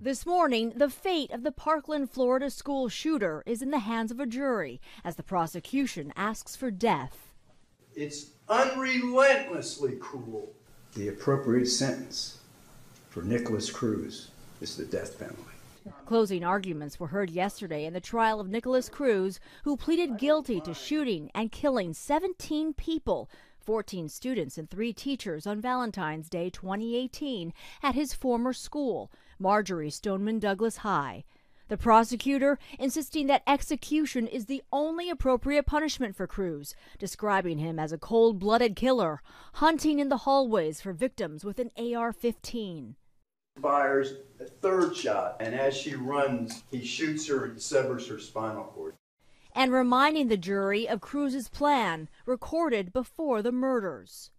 This morning, the fate of the Parkland, Florida school shooter is in the hands of a jury as the prosecution asks for death. It's unrelentlessly cruel. The appropriate sentence for Nikolas Cruz is the death penalty. Closing arguments were heard yesterday in the trial of Nikolas Cruz, who pleaded guilty to shooting and killing 17 people, 14 students and 3 teachers on Valentine's Day 2018 at his former school, Marjory Stoneman Douglas High. The prosecutor insisting that execution is the only appropriate punishment for Cruz, describing him as a cold-blooded killer, hunting in the hallways for victims with an AR-15. Fires a third shot, and as she runs, he shoots her and severs her spinal cord. And reminding the jury of Cruz's plan, recorded before the murders.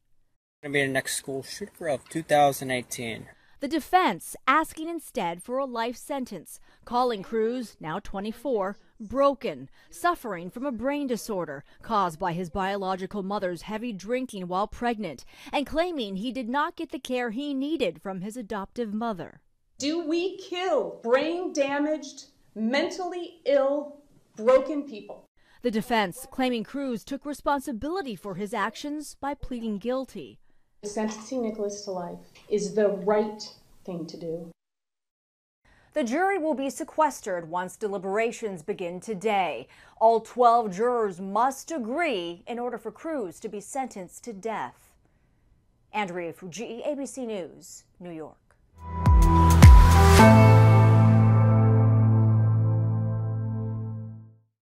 Going to be the next school shooter of 2018. The defense asking instead for a life sentence, calling Cruz, now 24, broken, suffering from a brain disorder caused by his biological mother's heavy drinking while pregnant, and claiming he did not get the care he needed from his adoptive mother. Do we kill brain-damaged, mentally ill, broken people? The defense claiming Cruz took responsibility for his actions by pleading guilty. Sentencing Nikolas to life is the right thing to do. The jury will be sequestered once deliberations begin today. All 12 jurors must agree in order for Cruz to be sentenced to death. Andrea Fujii, ABC News, New York.